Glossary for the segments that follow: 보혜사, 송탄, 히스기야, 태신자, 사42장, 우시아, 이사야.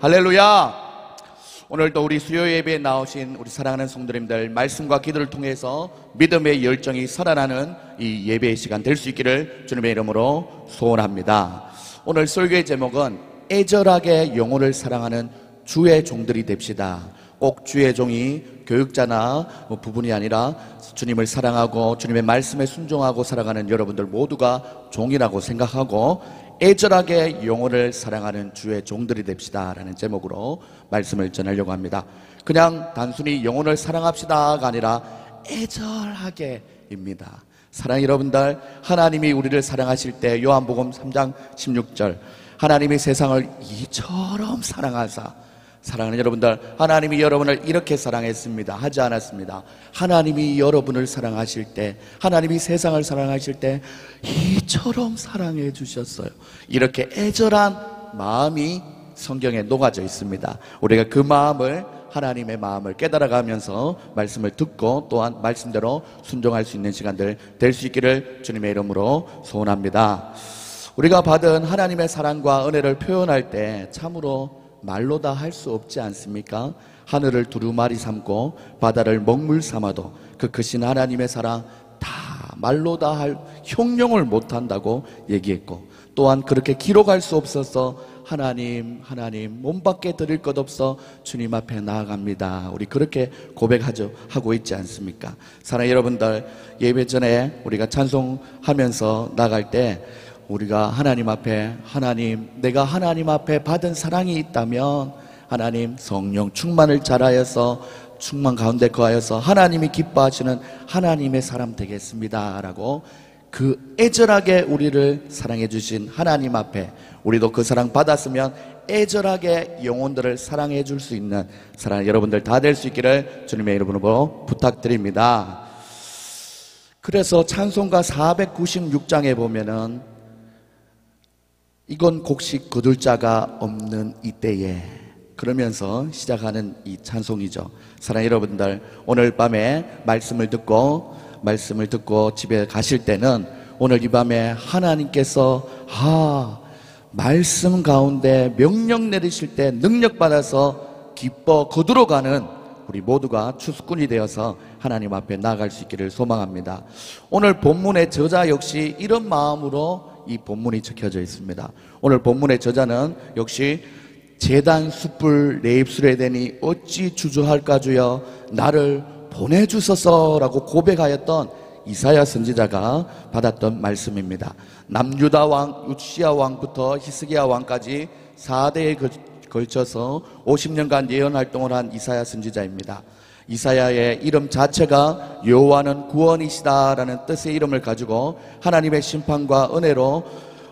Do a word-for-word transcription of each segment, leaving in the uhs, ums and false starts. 할렐루야! 오늘도 우리 수요 예배에 나오신 우리 사랑하는 성도님들, 말씀과 기도를 통해서 믿음의 열정이 살아나는 이 예배의 시간 될 수 있기를 주님의 이름으로 소원합니다. 오늘 설교의 제목은 애절하게 영혼을 사랑하는 주의 종들이 됩시다. 꼭 주의 종이 교육자나 뭐 부분이 아니라 주님을 사랑하고 주님의 말씀에 순종하고 살아가는 여러분들 모두가 종이라고 생각하고 애절하게 영혼을 사랑하는 주의 종들이 됩시다 라는 제목으로 말씀을 전하려고 합니다. 그냥 단순히 영혼을 사랑합시다가 아니라 애절하게 입니다. 사랑하는 여러분들, 하나님이 우리를 사랑하실 때 요한복음 삼 장 십육 절 하나님이 세상을 이처럼 사랑하사. 사랑하는 여러분들, 하나님이 여러분을 이렇게 사랑했습니다 하지 않았습니다. 하나님이 여러분을 사랑하실 때, 하나님이 세상을 사랑하실 때 이처럼 사랑해 주셨어요. 이렇게 애절한 마음이 성경에 녹아져 있습니다. 우리가 그 마음을, 하나님의 마음을 깨달아가면서 말씀을 듣고 또한 말씀대로 순종할 수 있는 시간들 될 수 있기를 주님의 이름으로 소원합니다. 우리가 받은 하나님의 사랑과 은혜를 표현할 때 참으로 말로 다 할 수 없지 않습니까? 하늘을 두루마리 삼고 바다를 먹물 삼아도 그 크신 하나님의 사랑 다 말로 다 할 형용을 못한다고 얘기했고, 또한 그렇게 기록할 수 없어서 하나님 하나님 몸밖에 드릴 것 없어 주님 앞에 나아갑니다. 우리 그렇게 고백하죠. 하고 있지 않습니까? 사랑하는 여러분들, 예배 전에 우리가 찬송하면서 나갈 때 우리가 하나님 앞에, 하나님 내가 하나님 앞에 받은 사랑이 있다면 하나님 성령 충만을 잘하여서 충만 가운데 거하여서 하나님이 기뻐하시는 하나님의 사람 되겠습니다 라고, 그 애절하게 우리를 사랑해 주신 하나님 앞에 우리도 그 사랑 받았으면 애절하게 영혼들을 사랑해 줄 수 있는 사랑하는 여러분들 다 될 수 있기를 주님의 이름으로 부탁드립니다. 그래서 찬송가 사백구십육 장에 보면은 이건 곡식 거둘 자가 없는 이때에, 그러면서 시작하는 이 찬송이죠. 사랑하는 여러분들, 오늘 밤에 말씀을 듣고 말씀을 듣고 집에 가실 때는 오늘 이 밤에 하나님께서 아 말씀 가운데 명령 내리실 때 능력 받아서 기뻐 거두러 가는 우리 모두가 추수꾼이 되어서 하나님 앞에 나아갈 수 있기를 소망합니다. 오늘 본문의 저자 역시 이런 마음으로 이 본문이 적혀져 있습니다. 오늘 본문의 저자는 역시 제단 숯불 내 입술에 대니 어찌 주저할까 주여 나를 보내주소서 라고 고백하였던 이사야 선지자가 받았던 말씀입니다. 남유다 왕, 우시아 왕부터 히스기야 왕까지 사 대에 걸쳐서 오십 년간 예언활동을 한 이사야 선지자입니다. 이사야의 이름 자체가 여호와는 구원이시다라는 뜻의 이름을 가지고 하나님의 심판과 은혜로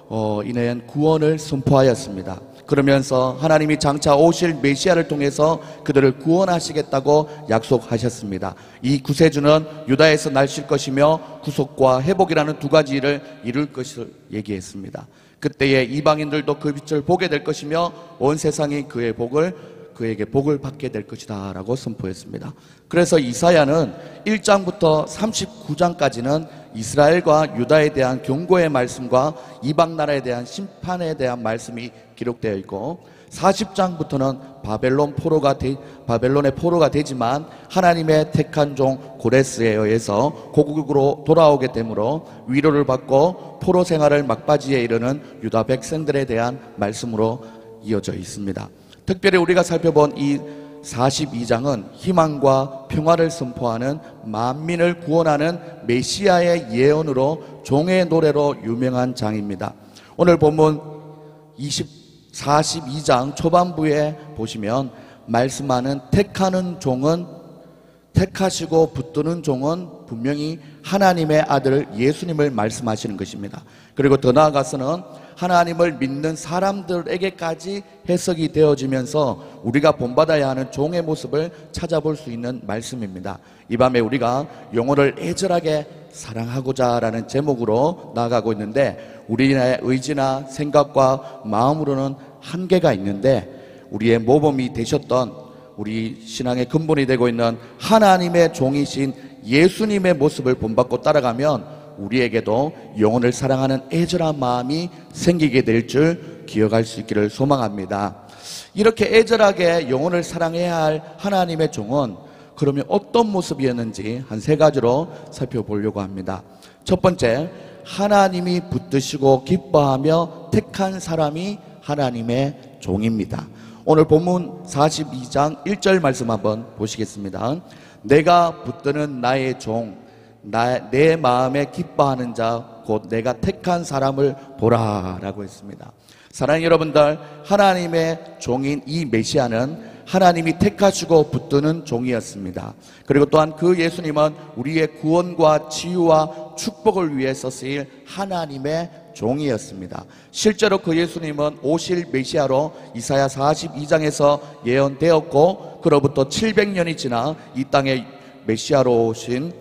어, 인해한 구원을 선포하였습니다. 그러면서 하나님이 장차 오실 메시아를 통해서 그들을 구원하시겠다고 약속하셨습니다. 이 구세주는 유다에서 날실 것이며 구속과 회복이라는 두 가지 일을 이룰 것을 얘기했습니다. 그때에 이방인들도 그 빛을 보게 될 것이며 온 세상이 그의 복을 그에게 복을 받게 될 것이다 라고 선포했습니다. 그래서 이사야는 일 장부터 삼십구 장까지는 이스라엘과 유다에 대한 경고의 말씀과 이방 나라에 대한 심판에 대한 말씀이 기록되어 있고, 사십 장부터는 바벨론 포로가 되, 바벨론의 포로가 되지만 하나님의 택한 종 고레스에 의해서 고국으로 돌아오게 되므로 위로를 받고 포로 생활을 막바지에 이르는 유다 백성들에 대한 말씀으로 이어져 있습니다. 특별히 우리가 살펴본 이 사십이 장은 희망과 평화를 선포하는 만민을 구원하는 메시아의 예언으로 종의 노래로 유명한 장입니다. 오늘 본문 사십이 장 초반부에 보시면 말씀하는 택하는 종은, 택하시고 붙드는 종은 분명히 하나님의 아들 예수님을 말씀하시는 것입니다. 그리고 더 나아가서는 하나님을 믿는 사람들에게까지 해석이 되어지면서 우리가 본받아야 하는 종의 모습을 찾아볼 수 있는 말씀입니다. 이 밤에 우리가 영혼을 애절하게 사랑하고자 라는 제목으로 나아가고 있는데, 우리의 의지나 생각과 마음으로는 한계가 있는데 우리의 모범이 되셨던, 우리 신앙의 근본이 되고 있는 하나님의 종이신 예수님의 모습을 본받고 따라가면 우리에게도 영혼을 사랑하는 애절한 마음이 생기게 될 줄 기억할 수 있기를 소망합니다. 이렇게 애절하게 영혼을 사랑해야 할 하나님의 종은 그러면 어떤 모습이었는지 한 세 가지로 살펴보려고 합니다. 첫 번째, 하나님이 붙드시고 기뻐하며 택한 사람이 하나님의 종입니다. 오늘 본문 사십이 장 일 절 말씀 한번 보시겠습니다. 내가 붙드는 나의 종, 나, 내 마음에 기뻐하는 자, 곧 내가 택한 사람을 보라 라고 했습니다. 사랑하는 여러분들, 하나님의 종인 이 메시아는 하나님이 택하시고 붙드는 종이었습니다. 그리고 또한 그 예수님은 우리의 구원과 치유와 축복을 위해서 쓰일 하나님의 종이었습니다. 실제로 그 예수님은 오실 메시아로 이사야 사십이 장에서 예언되었고, 그로부터 칠백 년이 지나 이 땅에 메시아로 오신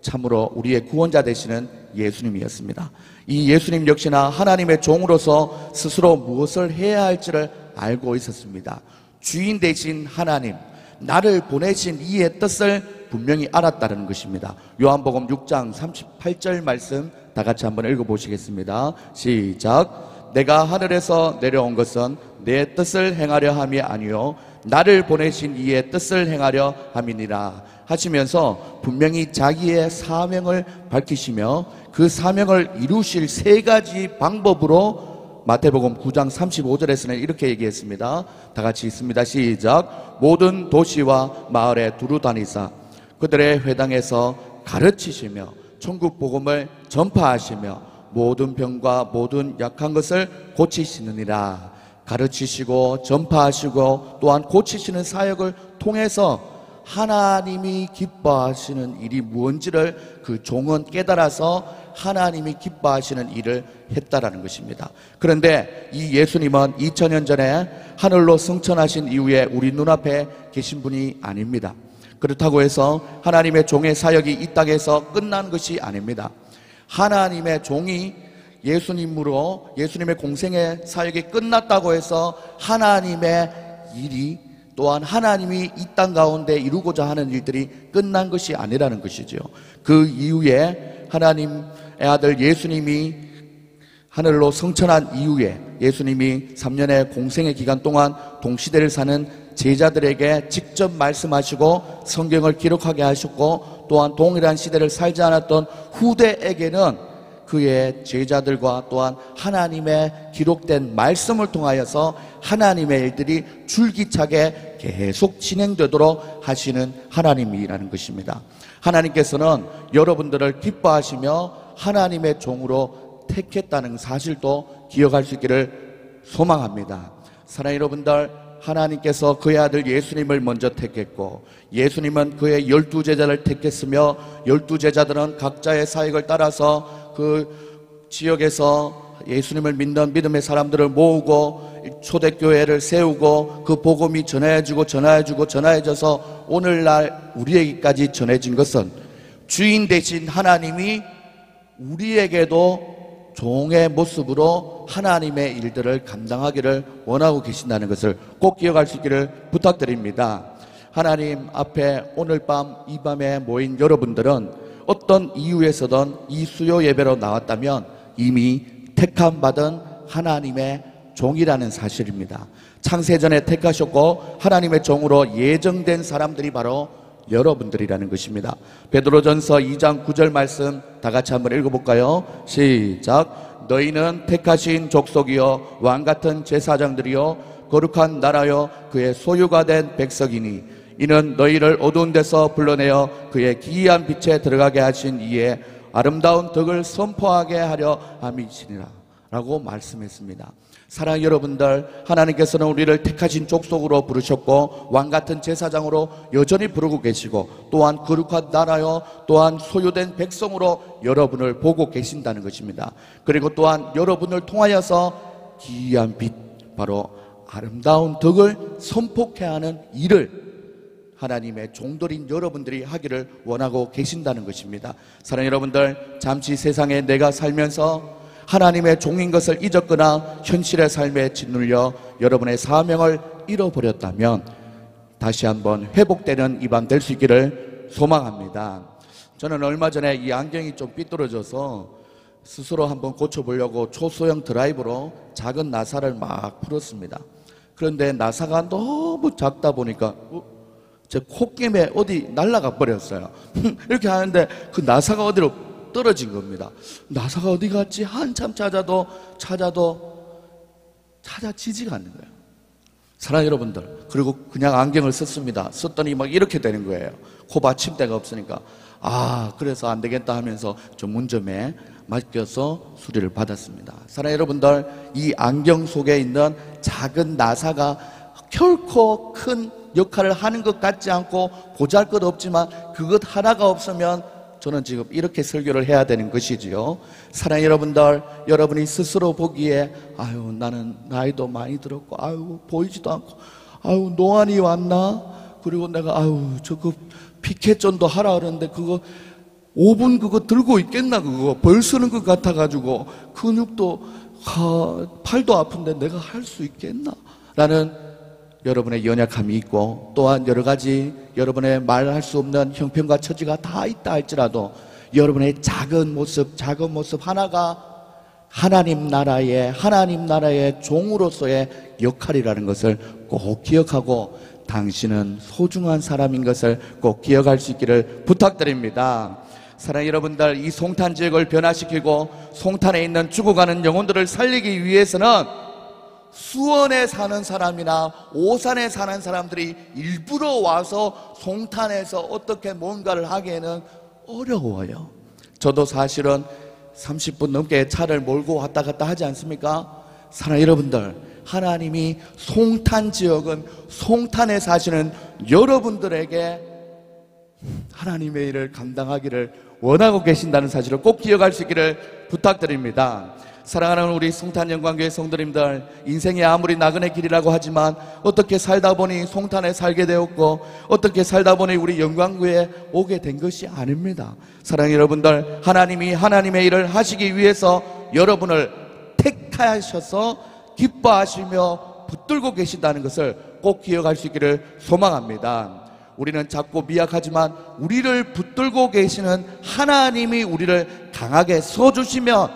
참으로 우리의 구원자 되시는 예수님이었습니다. 이 예수님 역시나 하나님의 종으로서 스스로 무엇을 해야 할지를 알고 있었습니다. 주인 되신 하나님, 나를 보내신 이의 뜻을 분명히 알았다는 것입니다. 요한복음 육 장 삼십팔 절 말씀 다 같이 한번 읽어보시겠습니다. 시작. 내가 하늘에서 내려온 것은 내 뜻을 행하려 함이 아니요 나를 보내신 이의 뜻을 행하려 함이니라 하시면서 분명히 자기의 사명을 밝히시며 그 사명을 이루실 세 가지 방법으로 마태복음 구 장 삼십오 절에서는 이렇게 얘기했습니다. 다 같이 있습니다. 시작. 모든 도시와 마을에 두루 다니사 그들의 회당에서 가르치시며 천국 복음을 전파하시며 모든 병과 모든 약한 것을 고치시느니라. 가르치시고 전파하시고 또한 고치시는 사역을 통해서 하나님이 기뻐하시는 일이 무엇인지를 그 종은 깨달아서 하나님이 기뻐하시는 일을 했다라는 것입니다. 그런데 이 예수님은 이천 년 전에 하늘로 승천하신 이후에 우리 눈앞에 계신 분이 아닙니다. 그렇다고 해서 하나님의 종의 사역이 이 땅에서 끝난 것이 아닙니다. 하나님의 종이 예수님으로 예수님의 공생의 사역이 끝났다고 해서 하나님의 일이 또한 하나님이 이 땅 가운데 이루고자 하는 일들이 끝난 것이 아니라는 것이죠. 그 이후에 하나님 아들 예수님이 하늘로 승천한 이후에 예수님이 삼 년의 공생의 기간 동안 동시대를 사는 제자들에게 직접 말씀하시고 성경을 기록하게 하셨고, 또한 동일한 시대를 살지 않았던 후대에게는 그의 제자들과 또한 하나님의 기록된 말씀을 통하여서 하나님의 일들이 줄기차게 계속 진행되도록 하시는 하나님이라는 것입니다. 하나님께서는 여러분들을 기뻐하시며 하나님의 종으로 택했다는 사실도 기억할 수 있기를 소망합니다. 사랑하는 여러분들, 하나님께서 그의 아들 예수님을 먼저 택했고 예수님은 그의 열두 제자를 택했으며 열두 제자들은 각자의 사역을 따라서 그 지역에서 예수님을 믿는 믿음의 사람들을 모으고 초대교회를 세우고 그 복음이 전해지고 전해지고 전해져서 오늘날 우리에게까지 전해진 것은 주인 되신 하나님이 우리에게도 종의 모습으로 하나님의 일들을 감당하기를 원하고 계신다는 것을 꼭 기억할 수 있기를 부탁드립니다. 하나님 앞에 오늘 밤 이 밤에 모인 여러분들은 어떤 이유에서든 이 수요 예배로 나왔다면 이미 택함 받은 하나님의 종이라는 사실입니다. 창세전에 택하셨고 하나님의 종으로 예정된 사람들이 바로 여러분들이라는 것입니다. 베드로전서 이 장 구 절 말씀 다 같이 한번 읽어볼까요? 시작. 너희는 택하신 족속이여 왕같은 제사장들이여 거룩한 나라여 그의 소유가 된 백성이니 이는 너희를 어두운 데서 불러내어 그의 기이한 빛에 들어가게 하신 이에 아름다운 덕을 선포하게 하려 함이시니라 라고 말씀했습니다. 사랑하는 여러분들, 하나님께서는 우리를 택하신 족속으로 부르셨고 왕같은 제사장으로 여전히 부르고 계시고 또한 거룩한 나라여 또한 소유된 백성으로 여러분을 보고 계신다는 것입니다. 그리고 또한 여러분을 통하여서 기이한 빛, 바로 아름다운 덕을 선포케 하는 일을 하나님의 종들인 여러분들이 하기를 원하고 계신다는 것입니다. 사랑하는 여러분들, 잠시 세상에 내가 살면서 하나님의 종인 것을 잊었거나 현실의 삶에 짓눌려 여러분의 사명을 잃어버렸다면 다시 한번 회복되는 이 밤 될 수 있기를 소망합니다. 저는 얼마 전에 이 안경이 좀 삐뚤어져서 스스로 한번 고쳐보려고 초소형 드라이브로 작은 나사를 막 풀었습니다. 그런데 나사가 너무 작다 보니까 제 콧김에 어디 날아가 버렸어요. 이렇게 하는데 그 나사가 어디로 떨어진 겁니다. 나사가 어디 갔지? 한참 찾아도 찾아도 찾아지지가 않는 거예요. 사랑하는 여러분들, 그리고 그냥 안경을 썼습니다. 썼더니 막 이렇게 되는 거예요. 코 받침대가 없으니까. 아, 그래서 안 되겠다 하면서 전문점에 맡겨서 수리를 받았습니다. 사랑하는 여러분들, 이 안경 속에 있는 작은 나사가 결코 큰 역할을 하는 것 같지 않고 보잘것없지만 그것 하나가 없으면 저는 지금 이렇게 설교를 해야 되는 것이지요. 사랑하는 여러분들, 여러분이 스스로 보기에 아유 나는 나이도 많이 들었고 아유 보이지도 않고 아유 노안이 왔나, 그리고 내가 아유 저거 피켓전도 하라 그러는데 그거 오 분 그거 들고 있겠나, 그거 벌 쓰는 것 같아가지고 근육도 하, 팔도 아픈데 내가 할 수 있겠나 라는 여러분의 연약함이 있고, 또한 여러 가지 여러분의 말할 수 없는 형편과 처지가 다 있다 할지라도 여러분의 작은 모습 작은 모습 하나가 하나님 나라의 하나님 나라의 종으로서의 역할이라는 것을 꼭 기억하고 당신은 소중한 사람인 것을 꼭 기억할 수 있기를 부탁드립니다. 사랑하는 여러분들, 이 송탄 지역을 변화시키고 송탄에 있는 죽어가는 영혼들을 살리기 위해서는 수원에 사는 사람이나 오산에 사는 사람들이 일부러 와서 송탄에서 어떻게 뭔가를 하기에는 어려워요. 저도 사실은 삼십 분 넘게 차를 몰고 왔다 갔다 하지 않습니까? 사랑하는 여러분들, 하나님이 송탄 지역은 송탄에 사시는 여러분들에게 하나님의 일을 감당하기를 원하고 계신다는 사실을 꼭 기억할 수 있기를 부탁드립니다. 사랑하는 우리 송탄 영광교회 성도님들, 인생이 아무리 나그네 길이라고 하지만 어떻게 살다 보니 송탄에 살게 되었고 어떻게 살다 보니 우리 영광교회에 오게 된 것이 아닙니다. 사랑하는 여러분들, 하나님이 하나님의 일을 하시기 위해서 여러분을 택하셔서 기뻐하시며 붙들고 계신다는 것을 꼭 기억할 수 있기를 소망합니다. 우리는 작고 미약하지만 우리를 붙들고 계시는 하나님이 우리를 강하게 서주시면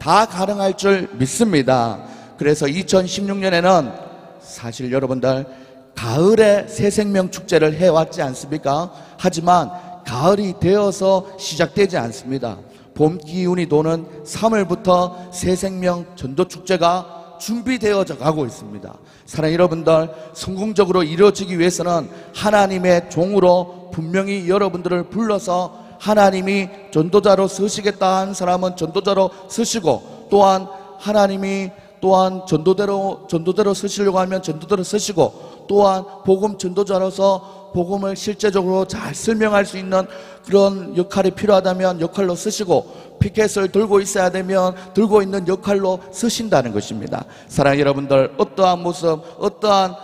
다 가능할 줄 믿습니다. 그래서 이천십육 년에는 사실 여러분들 가을에 새생명축제를 해왔지 않습니까? 하지만 가을이 되어서 시작되지 않습니다. 봄 기운이 도는 삼월부터 새생명 전도축제가 준비되어져 가고 있습니다. 사랑하는 여러분들, 성공적으로 이루어지기 위해서는 하나님의 종으로 분명히 여러분들을 불러서 하나님이 전도자로 서시겠다 한 사람은 전도자로 서시고, 또한 하나님이 또한 전도대로 전도대로 서시려고 하면 전도대로 서시고, 또한 복음 전도자로서 복음을 실제적으로 잘 설명할 수 있는 그런 역할이 필요하다면 역할로 쓰시고, 피켓을 들고 있어야 되면 들고 있는 역할로 쓰신다는 것입니다. 사랑하는 여러분들, 어떠한 모습 어떠한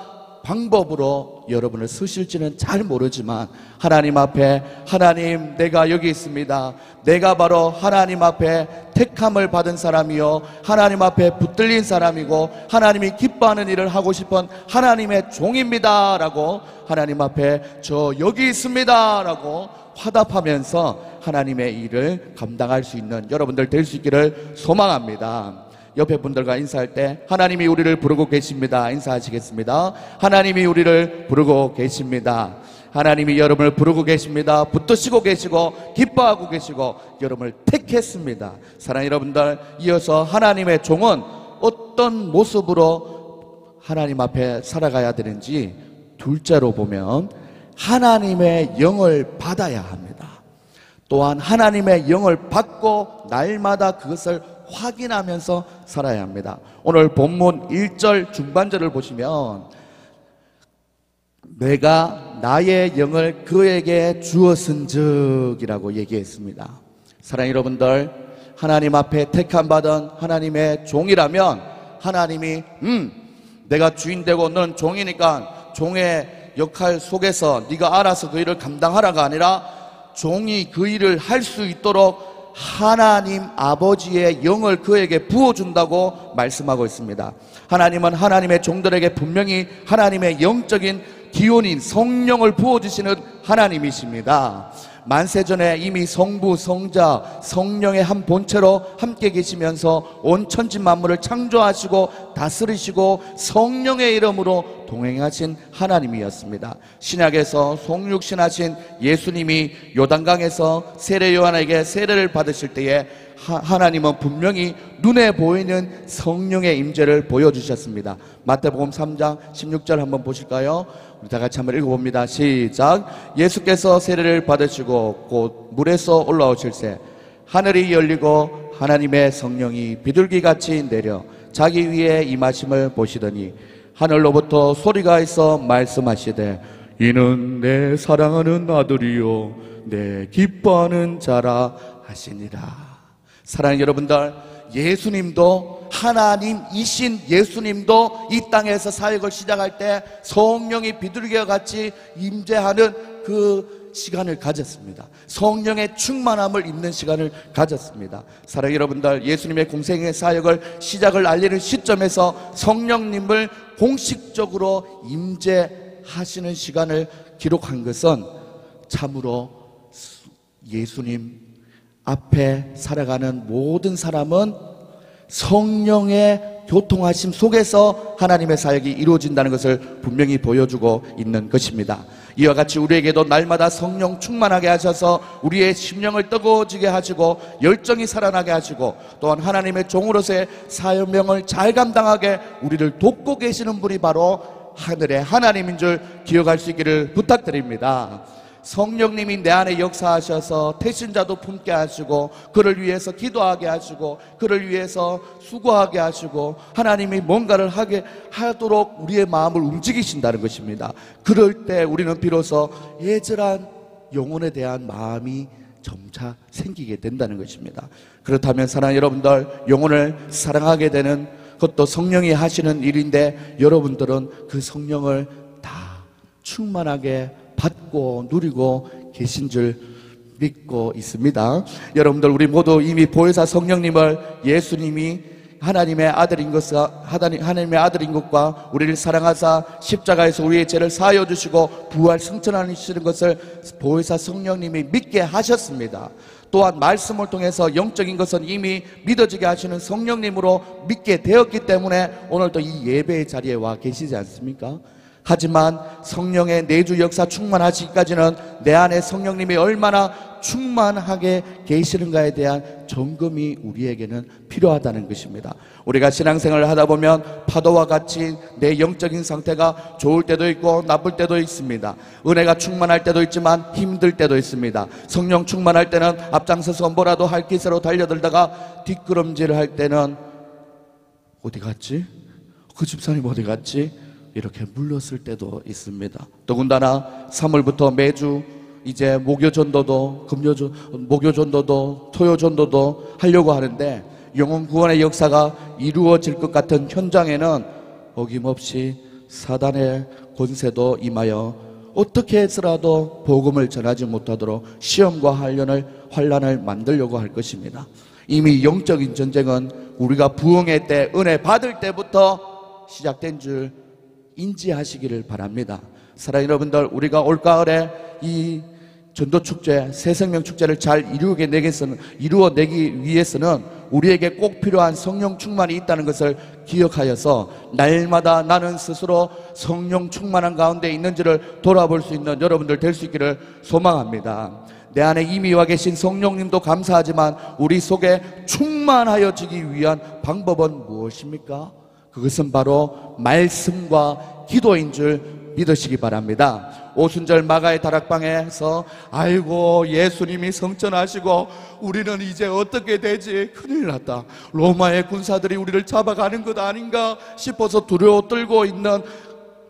방법으로 여러분을 쓰실지는 잘 모르지만 하나님 앞에, 하나님 내가 여기 있습니다, 내가 바로 하나님 앞에 택함을 받은 사람이요 하나님 앞에 붙들린 사람이고 하나님이 기뻐하는 일을 하고 싶은 하나님의 종입니다 라고, 하나님 앞에 저 여기 있습니다 라고 화답하면서 하나님의 일을 감당할 수 있는 여러분들 될 수 있기를 소망합니다. 옆에 분들과 인사할 때 하나님이 우리를 부르고 계십니다. 인사하시겠습니다. 하나님이 우리를 부르고 계십니다. 하나님이 여러분을 부르고 계십니다. 붙드시고 계시고 기뻐하고 계시고 여러분을 택했습니다. 사랑하는 여러분들, 이어서 하나님의 종은 어떤 모습으로 하나님 앞에 살아가야 되는지 둘째로 보면 하나님의 영을 받아야 합니다. 또한 하나님의 영을 받고 날마다 그것을 확인하면서 살아야 합니다. 오늘 본문 일 절 중반절을 보시면 내가 나의 영을 그에게 주었은즉 이라고 얘기했습니다. 사랑하는 여러분들, 하나님 앞에 택함받은 하나님의 종이라면 하나님이 음 내가 주인 되고 너는 종이니까 종의 역할 속에서 네가 알아서 그 일을 감당하라가 아니라 종이 그 일을 할 수 있도록 하나님 아버지의 영을 그에게 부어준다고 말씀하고 있습니다. 하나님은 하나님의 종들에게 분명히 하나님의 영적인 기운인 성령을 부어주시는 하나님이십니다. 만세전에 이미 성부, 성자, 성령의 한 본체로 함께 계시면서 온 천지 만물을 창조하시고 다스리시고 성령의 이름으로 동행하신 하나님이었습니다. 신약에서 성육신하신 예수님이 요단강에서 세례 요한에게 세례를 받으실 때에 하, 하나님은 분명히 눈에 보이는 성령의 임재를 보여주셨습니다. 마태복음 삼 장 십육 절 한번 보실까요? 우리 다 같이 한번 읽어봅니다. 시작. 예수께서 세례를 받으시고 곧 물에서 올라오실새 하늘이 열리고 하나님의 성령이 비둘기같이 내려 자기 위에 임하심을 보시더니 하늘로부터 소리가 있어 말씀하시되 이는 내 사랑하는 아들이요 내 기뻐하는 자라 하시니라. 사랑하는 여러분들, 예수님도 하나님이신 예수님도 이 땅에서 사역을 시작할 때 성령이 비둘기와 같이 임재하는 그 시간을 가졌습니다. 성령의 충만함을 입는 시간을 가졌습니다. 사랑하는 여러분들, 예수님의 공생의 사역을 시작을 알리는 시점에서 성령님을 공식적으로 임재하시는 시간을 기록한 것은 참으로 예수님 앞에 살아가는 모든 사람은 성령의 교통하심 속에서 하나님의 사역이 이루어진다는 것을 분명히 보여주고 있는 것입니다. 이와 같이 우리에게도 날마다 성령 충만하게 하셔서 우리의 심령을 뜨거워지게 하시고 열정이 살아나게 하시고 또한 하나님의 종으로서의 사명을 잘 감당하게 우리를 돕고 계시는 분이 바로 하늘의 하나님인 줄 기억할 수 있기를 부탁드립니다. 성령님이 내 안에 역사하셔서 태신자도 품게 하시고 그를 위해서 기도하게 하시고 그를 위해서 수고하게 하시고 하나님이 뭔가를 하게 하도록 우리의 마음을 움직이신다는 것입니다. 그럴 때 우리는 비로소 예절한 영혼에 대한 마음이 점차 생기게 된다는 것입니다. 그렇다면 사랑하는 여러분들, 영혼을 사랑하게 되는 그것도 성령이 하시는 일인데 여러분들은 그 성령을 다 충만하게 받고 누리고 계신 줄 믿고 있습니다. 여러분들, 우리 모두 이미 보혜사 성령님을 예수님이 하나님의 아들인 것과 하나님의 아들인 것과 우리를 사랑하사 십자가에서 우리의 죄를 사하여 주시고 부활 승천하시는 것을 보혜사 성령님이 믿게 하셨습니다. 또한 말씀을 통해서 영적인 것은 이미 믿어지게 하시는 성령님으로 믿게 되었기 때문에 오늘도 이 예배의 자리에 와 계시지 않습니까? 하지만 성령의 내주 역사 충만하시기까지는 내 안에 성령님이 얼마나 충만하게 계시는가에 대한 점검이 우리에게는 필요하다는 것입니다. 우리가 신앙생활을 하다 보면 파도와 같이 내 영적인 상태가 좋을 때도 있고 나쁠 때도 있습니다. 은혜가 충만할 때도 있지만 힘들 때도 있습니다. 성령 충만할 때는 앞장서서 뭐라도 할 기세로 달려들다가 뒷걸음질 할 때는 어디 갔지? 그 집사님 어디 갔지? 이렇게 물렀을 때도 있습니다. 더군다나 삼월부터 매주 이제 목요전도도 금요전 목요전도도 토요전도도 하려고 하는데 영혼구원의 역사가 이루어질 것 같은 현장에는 어김없이 사단의 권세도 임하여 어떻게 해서라도 복음을 전하지 못하도록 시험과 환란을, 환란을 만들려고 할 것입니다. 이미 영적인 전쟁은 우리가 부흥회 때 은혜 받을 때부터 시작된 줄 인지하시기를 바랍니다. 사랑하는 여러분들, 우리가 올가을에 이 전도축제, 새생명축제를 잘 이루어내기 위해서는 우리에게 꼭 필요한 성령 충만이 있다는 것을 기억하여서 날마다 나는 스스로 성령 충만한 가운데 있는지를 돌아볼 수 있는 여러분들 될 수 있기를 소망합니다. 내 안에 이미 와 계신 성령님도 감사하지만 우리 속에 충만하여지기 위한 방법은 무엇입니까? 그것은 바로 말씀과 기도인 줄 믿으시기 바랍니다. 오순절 마가의 다락방에서 아이고 예수님이 성천하시고 우리는 이제 어떻게 되지? 큰일 났다. 로마의 군사들이 우리를 잡아가는 것 아닌가 싶어서 두려워 떨고 있는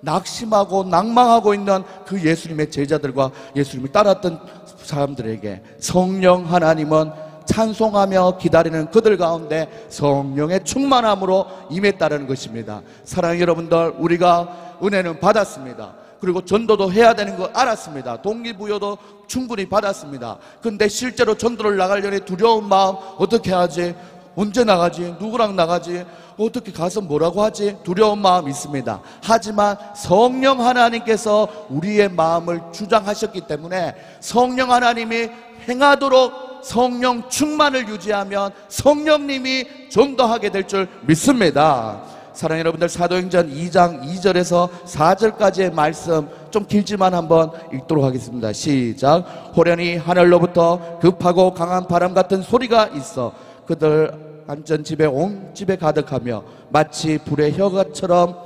낙심하고 낙망하고 있는 그 예수님의 제자들과 예수님을 따랐던 사람들에게 성령 하나님은 찬송하며 기다리는 그들 가운데 성령의 충만함으로 임했다는 것입니다. 사랑하는 여러분들, 우리가 은혜는 받았습니다. 그리고 전도도 해야 되는 거 알았습니다. 동기부여도 충분히 받았습니다. 근데 실제로 전도를 나가려니 두려운 마음, 어떻게 하지? 언제 나가지? 누구랑 나가지? 어떻게 가서 뭐라고 하지? 두려운 마음이 있습니다. 하지만 성령 하나님께서 우리의 마음을 주장하셨기 때문에 성령 하나님이 행하도록 성령 충만을 유지하면 성령님이 전도하게 될 줄 믿습니다. 사랑하는 여러분들, 사도행전 이 장 이 절에서 사 절까지의 말씀 좀 길지만 한번 읽도록 하겠습니다. 시작. 호련히 하늘로부터 급하고 강한 바람 같은 소리가 있어 그들 안전 집에 온 집에 가득하며 마치 불의 혀가처럼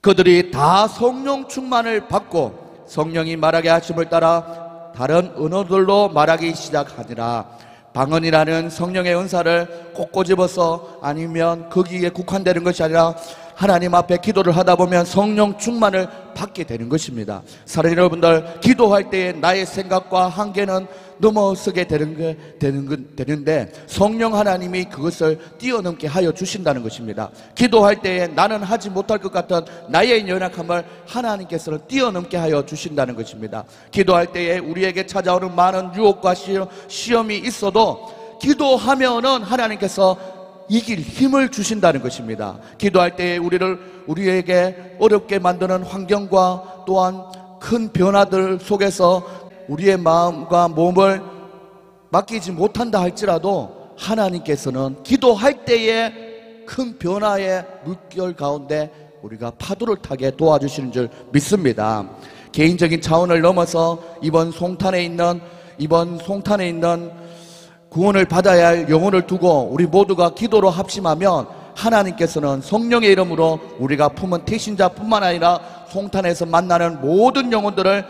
그들이 다 성령 충만을 받고 성령이 말하게 하심을 따라 다른 언어들로 말하기 시작하니라. 방언이라는 성령의 은사를 꼭 꼬집어서 아니면 거기에 국한되는 것이 아니라 하나님 앞에 기도를 하다 보면 성령 충만을 받게 되는 것입니다. 사랑하는 여러분들, 기도할 때에 나의 생각과 한계는 넘어서게 되는 게, 되는, 되는데 성령 하나님이 그것을 뛰어넘게 하여 주신다는 것입니다. 기도할 때에 나는 하지 못할 것 같은 나의 연약함을 하나님께서는 뛰어넘게 하여 주신다는 것입니다. 기도할 때에 우리에게 찾아오는 많은 유혹과 시험이 있어도 기도하면은 하나님께서 이길 힘을 주신다는 것입니다. 기도할 때에 우리를 우리에게 어렵게 만드는 환경과 또한 큰 변화들 속에서 우리의 마음과 몸을 맡기지 못한다 할지라도 하나님께서는 기도할 때에 큰 변화의 물결 가운데 우리가 파도를 타게 도와주시는 줄 믿습니다. 개인적인 차원을 넘어서 이번 송탄에 있는 이번 송탄에 있는 구원을 받아야 할 영혼을 두고 우리 모두가 기도로 합심하면 하나님께서는 성령의 이름으로 우리가 품은 택신자뿐만 아니라 송탄에서 만나는 모든 영혼들을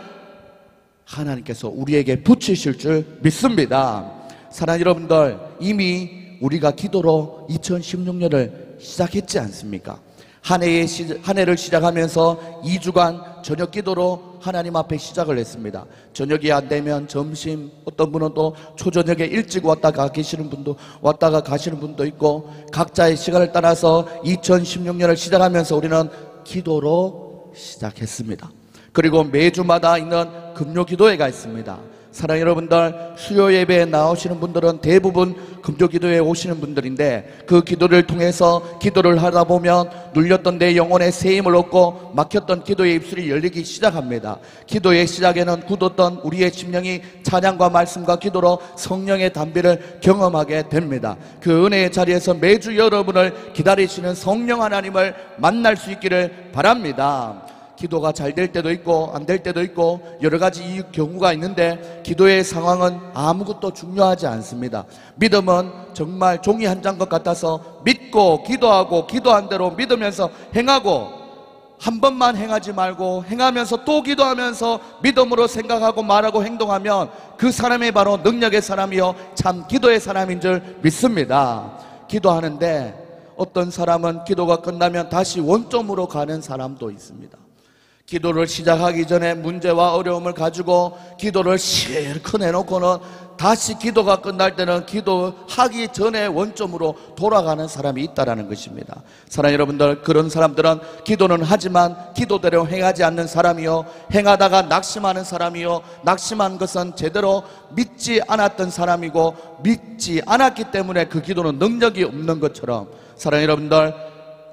하나님께서 우리에게 붙이실 줄 믿습니다. 사랑하는 여러분들, 이미 우리가 기도로 이천십육 년을 시작했지 않습니까? 한 해의 시, 한 해를 시작하면서 이 주간 저녁 기도로 하나님 앞에 시작을 했습니다. 저녁이 안 되면 점심, 어떤 분은 또 초저녁에 일찍 왔다가 계시는 분도 왔다가 가시는 분도 있고 각자의 시간을 따라서 이천십육 년을 시작하면서 우리는 기도로 시작했습니다. 그리고 매주마다 있는 금요 기도회가 있습니다. 사랑하는 여러분들, 수요 예배에 나오시는 분들은 대부분 금요 기도회에 오시는 분들인데 그 기도를 통해서 기도를 하다 보면 눌렸던 내 영혼의 새 힘을 얻고 막혔던 기도의 입술이 열리기 시작합니다. 기도의 시작에는 굳었던 우리의 심령이 찬양과 말씀과 기도로 성령의 담비를 경험하게 됩니다. 그 은혜의 자리에서 매주 여러분을 기다리시는 성령 하나님을 만날 수 있기를 바랍니다. 기도가 잘 될 때도 있고 안 될 때도 있고 여러 가지 경우가 있는데 기도의 상황은 아무것도 중요하지 않습니다. 믿음은 정말 종이 한 장 것 같아서 믿고 기도하고 기도한 대로 믿으면서 행하고 한 번만 행하지 말고 행하면서 또 기도하면서 믿음으로 생각하고 말하고 행동하면 그 사람이 바로 능력의 사람이요 참 기도의 사람인 줄 믿습니다. 기도하는데 어떤 사람은 기도가 끝나면 다시 원점으로 가는 사람도 있습니다. 기도를 시작하기 전에 문제와 어려움을 가지고 기도를 실컷 해놓고는 다시 기도가 끝날 때는 기도하기 전에 원점으로 돌아가는 사람이 있다는 것입니다. 사랑하는 여러분들, 그런 사람들은 기도는 하지만 기도대로 행하지 않는 사람이요 행하다가 낙심하는 사람이요 낙심한 것은 제대로 믿지 않았던 사람이고 믿지 않았기 때문에 그 기도는 능력이 없는 것처럼 사랑하는 여러분들,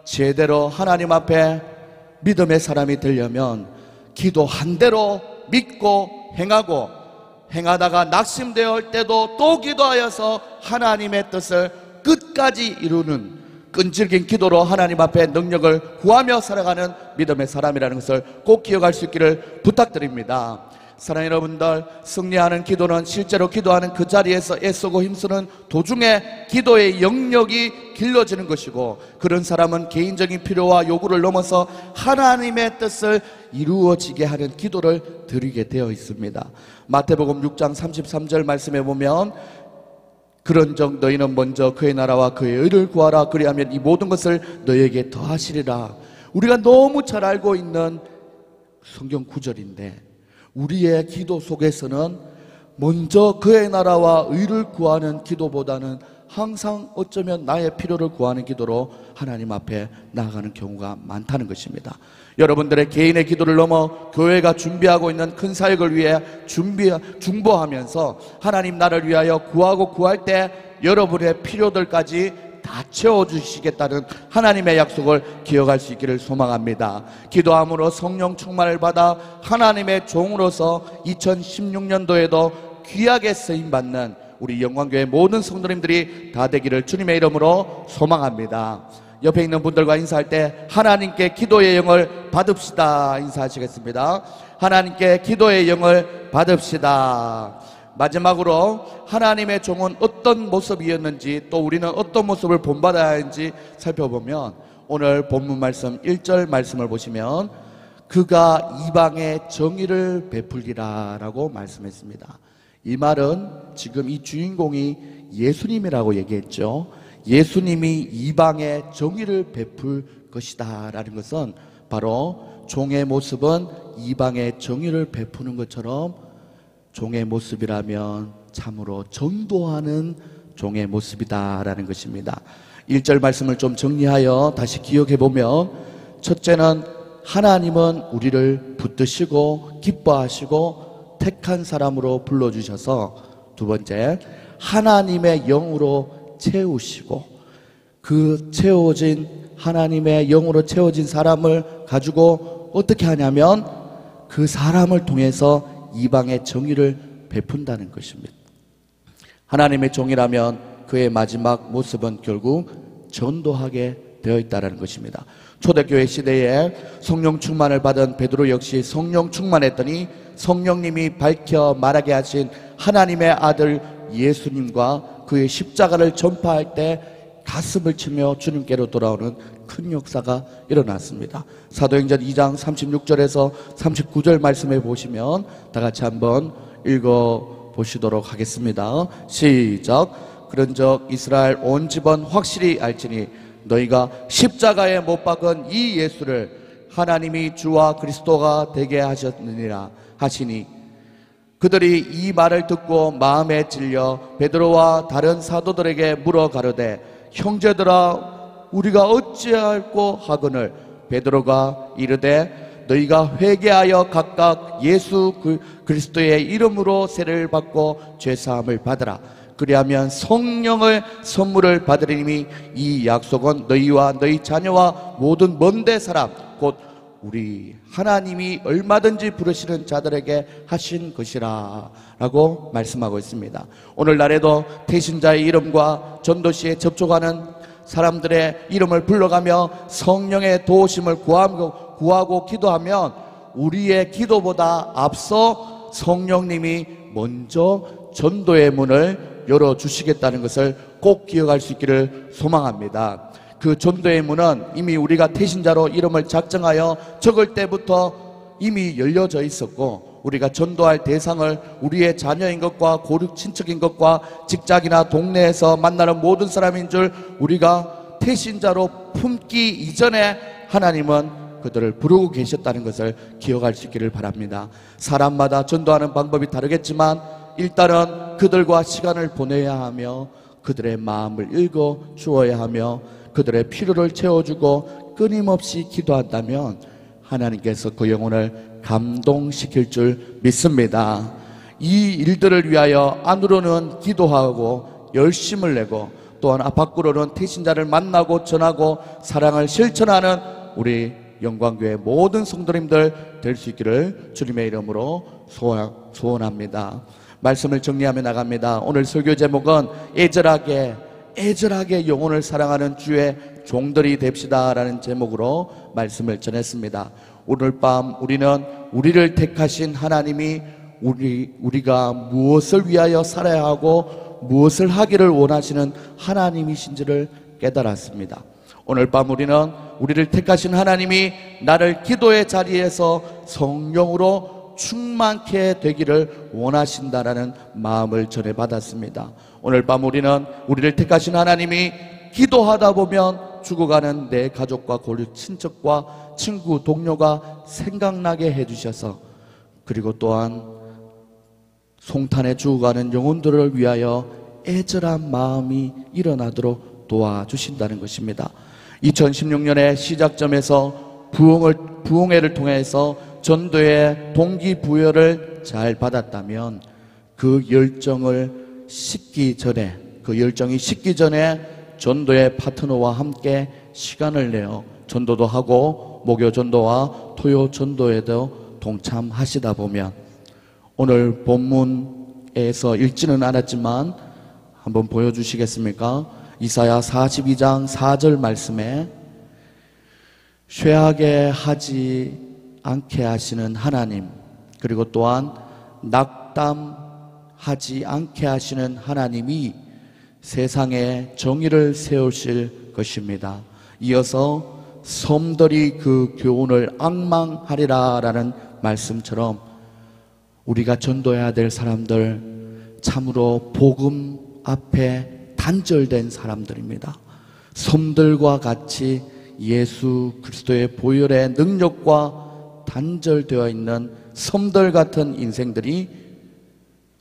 제대로 하나님 앞에 믿음의 사람이 되려면 기도한 대로 믿고 행하고 행하다가 낙심되어 때도 또 기도하여서 하나님의 뜻을 끝까지 이루는 끈질긴 기도로 하나님 앞에 능력을 구하며 살아가는 믿음의 사람이라는 것을 꼭 기억할 수 있기를 부탁드립니다. 사랑하는 여러분들, 승리하는 기도는 실제로 기도하는 그 자리에서 애쓰고 힘쓰는 도중에 기도의 영역이 길러지는 것이고 그런 사람은 개인적인 필요와 요구를 넘어서 하나님의 뜻을 이루어지게 하는 기도를 드리게 되어 있습니다. 마태복음 육 장 삼십삼 절 말씀해 보면 그런즉 너희는 먼저 그의 나라와 그의 의를 구하라 그리하면 이 모든 것을 너희에게 더하시리라. 우리가 너무 잘 알고 있는 성경 구절인데 우리의 기도 속에서는 먼저 그의 나라와 의를 구하는 기도보다는 항상 어쩌면 나의 필요를 구하는 기도로 하나님 앞에 나아가는 경우가 많다는 것입니다. 여러분들의 개인의 기도를 넘어 교회가 준비하고 있는 큰 사역을 위해 준비, 중보하면서 하나님 나를 위하여 구하고 구할 때 여러분의 필요들까지 다 채워주시겠다는 하나님의 약속을 기억할 수 있기를 소망합니다. 기도함으로 성령 충만을 받아 하나님의 종으로서 이천십육 년도에도 귀하게 쓰임받는 우리 영광교회 모든 성도님들이 다 되기를 주님의 이름으로 소망합니다. 옆에 있는 분들과 인사할 때 하나님께 기도의 영을 받읍시다 인사하시겠습니다. 하나님께 기도의 영을 받읍시다. 마지막으로 하나님의 종은 어떤 모습이었는지 또 우리는 어떤 모습을 본받아야 하는지 살펴보면, 오늘 본문 말씀 일 절 말씀을 보시면 그가 이방에 정의를 베풀리라 라고 말씀했습니다. 이 말은 지금 이 주인공이 예수님이라고 얘기했죠. 예수님이 이방에 정의를 베풀 것이다 라는 것은 바로 종의 모습은 이방에 정의를 베푸는 것처럼 종의 모습이라면 참으로 전도하는 종의 모습이다라는 것입니다. 일 절 말씀을 좀 정리하여 다시 기억해보면, 첫째는 하나님은 우리를 붙드시고 기뻐하시고 택한 사람으로 불러주셔서, 두 번째 하나님의 영으로 채우시고 그 채워진 하나님의 영으로 채워진 사람을 가지고 어떻게 하냐면 그 사람을 통해서 이방의 정의를 베푼다는 것입니다. 하나님의 종이라면 그의 마지막 모습은 결국 전도하게 되어 있다는 것입니다. 초대교회 시대에 성령 충만을 받은 베드로 역시 성령 충만했더니 성령님이 밝혀 말하게 하신 하나님의 아들 예수님과 그의 십자가를 전파할 때 가슴을 치며 주님께로 돌아오는 큰 역사가 일어났습니다. 사도행전 이 장 삼십육 절에서 삼십구 절 말씀해 보시면 다 같이 한번 읽어 보시도록 하겠습니다. 시작. 그런즉 이스라엘 온 집은 확실히 알지니 너희가 십자가에 못 박은 이 예수를 하나님이 주와 그리스도가 되게 하셨느니라 하시니, 그들이 이 말을 듣고 마음에 찔려 베드로와 다른 사도들에게 물어 가로되 형제들아 우리가 어찌할꼬 하거늘, 베드로가 이르되 너희가 회개하여 각각 예수 그리스도의 이름으로 세를 받고 죄사함을 받으라. 그리하면 성령의 선물을 받으리니 이 약속은 너희와 너희 자녀와 모든 먼데 사람 곧 우리 하나님이 얼마든지 부르시는 자들에게 하신 것이라 라고 말씀하고 있습니다. 오늘날에도 태신자의 이름과 전도시에 접촉하는 사람들의 이름을 불러가며 성령의 도우심을 구하고, 구하고 기도하면 우리의 기도보다 앞서 성령님이 먼저 전도의 문을 열어주시겠다는 것을 꼭 기억할 수 있기를 소망합니다. 그 전도의 문은 이미 우리가 태신자로 이름을 작정하여 적을 때부터 이미 열려져 있었고, 우리가 전도할 대상을 우리의 자녀인 것과 고륙 친척인 것과 직장이나 동네에서 만나는 모든 사람인 줄 우리가 태신자로 품기 이전에 하나님은 그들을 부르고 계셨다는 것을 기억할 수 있기를 바랍니다. 사람마다 전도하는 방법이 다르겠지만 일단은 그들과 시간을 보내야 하며 그들의 마음을 읽어 주어야 하며 그들의 필요를 채워주고 끊임없이 기도한다면 하나님께서 그 영혼을 감동시킬 줄 믿습니다. 이 일들을 위하여 안으로는 기도하고 열심을 내고 또한 밖으로는 태신자를 만나고 전하고 사랑을 실천하는 우리 영광교회 모든 성도님들 될 수 있기를 주님의 이름으로 소원합니다. 말씀을 정리하며 나갑니다. 오늘 설교 제목은 애절하게 애절하게 영혼을 사랑하는 주의 종들이 됩시다 라는 제목으로 말씀을 전했습니다. 오늘 밤 우리는 우리를 택하신 하나님이 우리, 우리가 무엇을 위하여 살아야 하고 무엇을 하기를 원하시는 하나님이신지를 깨달았습니다. 오늘 밤 우리는 우리를 택하신 하나님이 나를 기도의 자리에서 성령으로 충만케 되기를 원하신다라는 마음을 전해받았습니다. 오늘 밤 우리는 우리를 택하신 하나님이 기도하다 보면 죽어가는 내 가족과 고륙 친척과 친구 동료가 생각나게 해주셔서, 그리고 또한 송탄에 죽어가는 영혼들을 위하여 애절한 마음이 일어나도록 도와주신다는 것입니다. 이천십육 년의 시작점에서 부흥을, 부흥회를 통해서 전도의 동기부여를 잘 받았다면 그 열정을 식기 전에, 그 열정이 식기 전에 전도의 파트너와 함께 시간을 내어 전도도 하고 목요 전도와 토요 전도에도 동참하시다 보면 오늘 본문에서 읽지는 않았지만 한번 보여주시겠습니까? 이사야 사십이 장 사 절 말씀에 쇠하게 하지 않게 하시는 하나님, 그리고 또한 낙담하지 않게 하시는 하나님이 세상에 정의를 세우실 것입니다. 이어서 섬들이 그 교훈을 앙망하리라 라는 말씀처럼 우리가 전도해야 될 사람들, 참으로 복음 앞에 단절된 사람들입니다. 섬들과 같이 예수 그리스도의 보혈의 능력과 단절되어 있는 섬들 같은 인생들이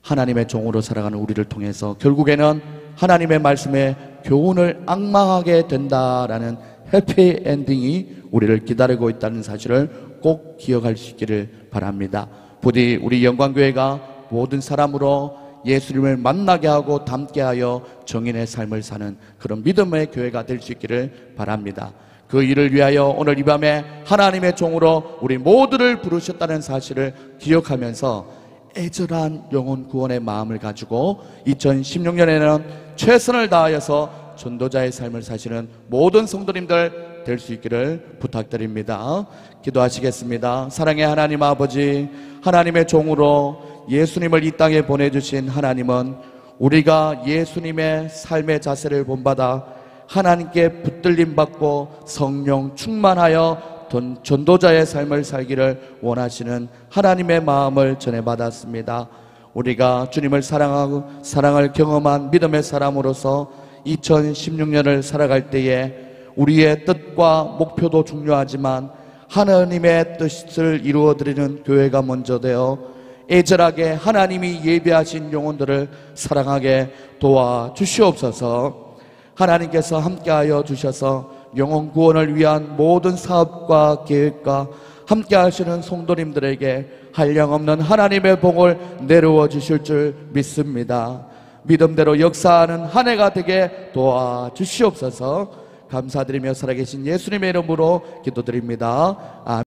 하나님의 종으로 살아가는 우리를 통해서 결국에는 하나님의 말씀에 교훈을 앙망하게 된다라는 해피엔딩이 우리를 기다리고 있다는 사실을 꼭 기억할 수 있기를 바랍니다. 부디 우리 영광교회가 모든 사람으로 예수님을 만나게 하고 닮게 하여 정인의 삶을 사는 그런 믿음의 교회가 될 수 있기를 바랍니다. 그 일을 위하여 오늘 이 밤에 하나님의 종으로 우리 모두를 부르셨다는 사실을 기억하면서 애절한 영혼 구원의 마음을 가지고 이천십육 년에는 최선을 다하여서 전도자의 삶을 사시는 모든 성도님들 될 수 있기를 부탁드립니다. 기도하시겠습니다. 사랑의 하나님 아버지, 하나님의 종으로 예수님을 이 땅에 보내주신 하나님은 우리가 예수님의 삶의 자세를 본받아 하나님께 붙들림 받고 성령 충만하여 전도자의 삶을 살기를 원하시는 하나님의 마음을 전해받았습니다. 우리가 주님을 사랑하고 사랑을 경험한 믿음의 사람으로서 이천십육 년을 살아갈 때에 우리의 뜻과 목표도 중요하지만 하나님의 뜻을 이루어드리는 교회가 먼저 되어 애절하게 하나님이 예비하신 영혼들을 사랑하게 도와주시옵소서. 하나님께서 함께하여 주셔서 영혼 구원을 위한 모든 사업과 계획과 함께 하시는 성도님들에게 한량없는 하나님의 복을 내려워 주실 줄 믿습니다. 믿음대로 역사하는 한 해가 되게 도와주시옵소서. 감사드리며 살아계신 예수님의 이름으로 기도드립니다. 아멘.